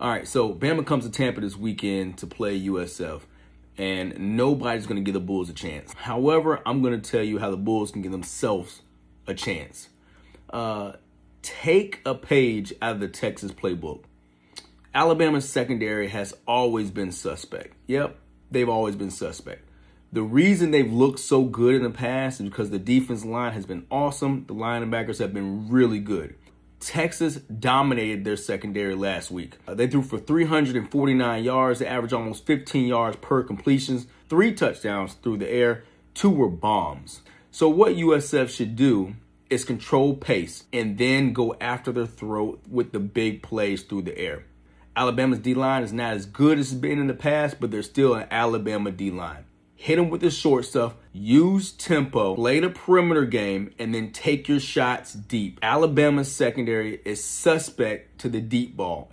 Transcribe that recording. All right, so Bama comes to Tampa this weekend to play USF, and nobody's going to give the Bulls a chance. However, I'm going to tell you how the Bulls can give themselves a chance. Take a page out of the Texas playbook. Alabama's secondary has always been suspect. Yep, they've always been suspect. The reason they've looked so good in the past is because the defense line has been awesome. The linebackers have been really good. Texas dominated their secondary last week. They threw for 349 yards. They averaged almost 15 yards per completions. 3 touchdowns through the air. 2 were bombs. So what USF should do is control pace and then go after their throat with the big plays through the air. Alabama's D-line is not as good as it's been in the past, but they're still an Alabama D-line. Hit them with the short stuff, use tempo, play the perimeter game, and then take your shots deep. Alabama's secondary is suspect to the deep ball.